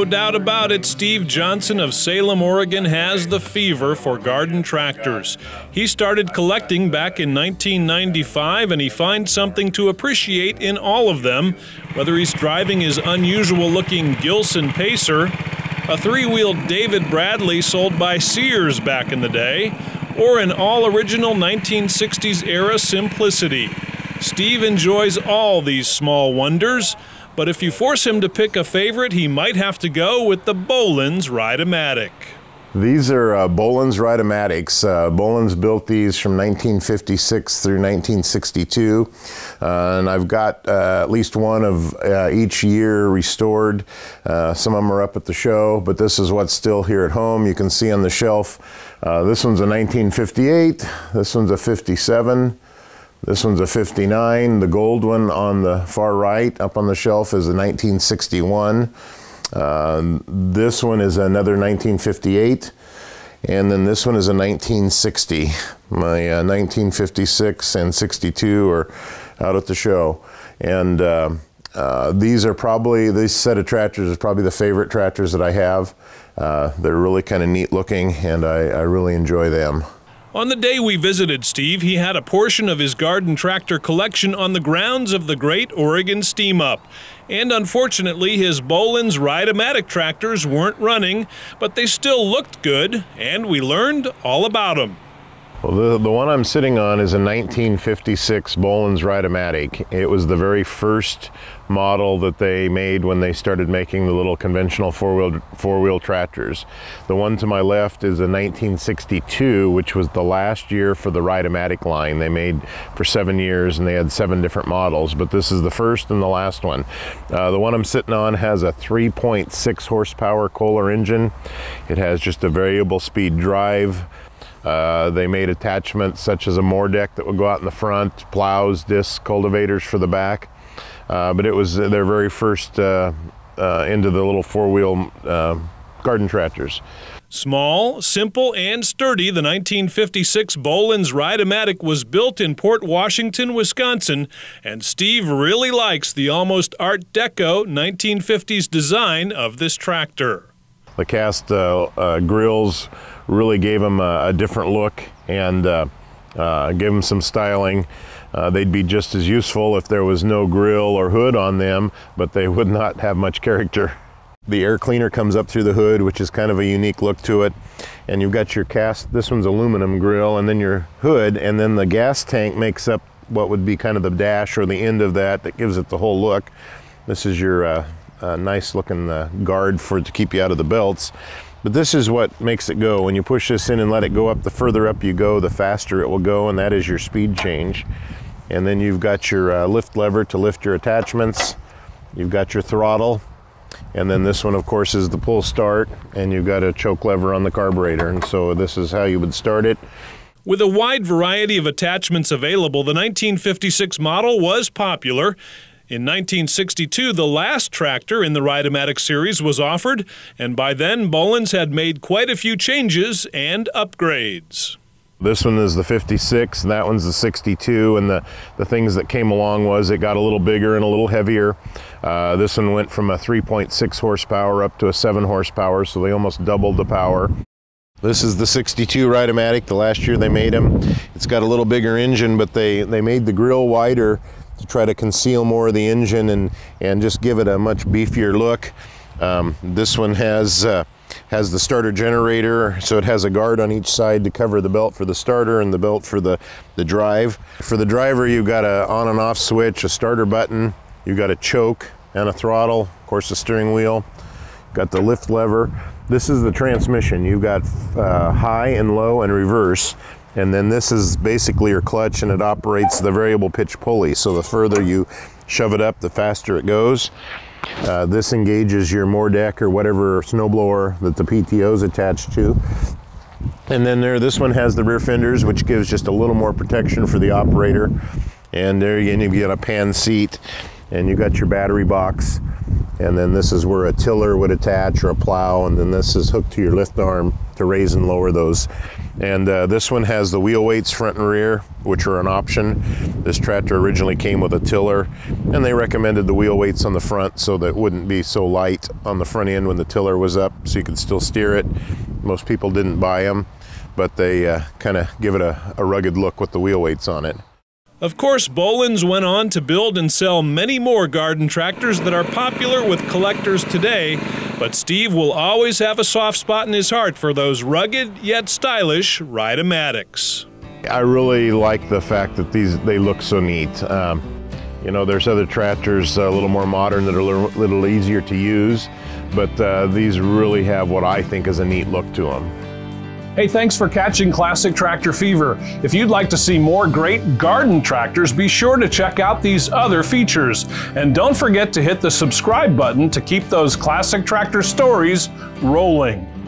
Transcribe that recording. no doubt about it, Steve Johnson of Salem, Oregon has the fever for garden tractors. He started collecting back in 1995, and he finds something to appreciate in all of them, whether he's driving his unusual-looking Gilson Pacer, a three-wheeled David Bradley sold by Sears back in the day, or an all-original 1960s-era Simplicity. Steve enjoys all these small wonders, but if you force him to pick a favorite, he might have to go with the Bolens Ride-A-Matic. These are Bolens Ride-A-Matics. Bolens built these from 1956 through 1962, and I've got at least one of each year restored. Some of them are up at the show, but this is what's still here at home. You can see on the shelf, this one's a 1958, this one's a 57, this one's a 59. The gold one on the far right up on the shelf is a 1961. This one is another 1958, and then this one is a 1960. My 1956 and 62 are out at the show, and these are probably, this set of tractors is probably the favorite tractors that I have. They're really kind of neat looking, and I really enjoy them. On the day we visited Steve, he had a portion of his garden tractor collection on the grounds of the Great Oregon Steam Up. And unfortunately, his Bolens Ride-A-Matic tractors weren't running, but they still looked good, and we learned all about them. Well, the one I'm sitting on is a 1956 Bolens Ride-A-Matic. It was the very first model that they made when they started making the little conventional four-wheel tractors. The one to my left is a 1962, which was the last year for the Ride-A-Matic line. They made for 7 years, and they had 7 different models, but this is the first and the last one. The one I'm sitting on has a 3.6 horsepower Kohler engine. It has just a variable speed drive. They made attachments such as a mower deck that would go out in the front, plows, discs, cultivators for the back. But it was their very first into the little four-wheel garden tractors. Small, simple, and sturdy, the 1956 Bolens Ride-A-Matic was built in Port Washington, Wisconsin, and Steve really likes the almost Art Deco 1950s design of this tractor. The cast grills really gave them a different look, and gave them some styling. They'd be just as useful if there was no grill or hood on them, but they would not have much character. The air cleaner comes up through the hood, which is kind of a unique look to it. And you've got your cast, this one's aluminum grill, and then your hood, and then the gas tank makes up what would be kind of the dash or the end of that that gives it the whole look. This is your nice looking guard for it to keep you out of the belts. But this is what makes it go. When you push this in and let it go up, the further up you go, the faster it will go, and that is your speed change. And then you've got your lift lever to lift your attachments. You've got your throttle. And then this one, of course, is the pull start, and you've got a choke lever on the carburetor. And so this is how you would start it. With a wide variety of attachments available, the 1956 model was popular. In 1962, the last tractor in the Ride-A-Matic series was offered, and by then, Bolens had made quite a few changes and upgrades. This one is the 56, and that one's the 62, and the things that came along was it got a little bigger and a little heavier. This one went from a 3.6 horsepower up to a 7 horsepower, so they almost doubled the power. This is the 62 Ride-A-Matic, the last year they made them. It's got a little bigger engine, but they made the grill wider to try to conceal more of the engine and just give it a much beefier look. This one has the starter generator, so it has a guard on each side to cover the belt for the starter and the belt for the drive. For the driver, you've got an on and off switch, a starter button, you've got a choke and a throttle, of course the steering wheel, you've got the lift lever. This is the transmission. You've got high and low and reverse. And then this is basically your clutch, and it operates the variable pitch pulley. So the further you shove it up, the faster it goes. This engages your mower deck or whatever snowblower that the PTO is attached to. And then this one has the rear fenders, which gives just a little more protection for the operator. And there again, you've got a pan seat, and you've got your battery box. And then this is where a tiller would attach or a plow, and then this is hooked to your lift arm to raise and lower those. And this one has the wheel weights front and rear, which are an option. This tractor originally came with a tiller, and they recommended the wheel weights on the front so that it wouldn't be so light on the front end when the tiller was up, so you could still steer it. Most people didn't buy them, but they kind of give it a rugged look with the wheel weights on it. Of course, Bolens went on to build and sell many more garden tractors that are popular with collectors today, but Steve will always have a soft spot in his heart for those rugged yet stylish Ride-A-Matics. I really like the fact that they look so neat. You know, there's other tractors a little more modern that are a little easier to use, but these really have what I think is a neat look to them. Hey, thanks for catching Classic Tractor Fever. If you'd like to see more great garden tractors, be sure to check out these other features. And don't forget to hit the subscribe button to keep those classic tractor stories rolling.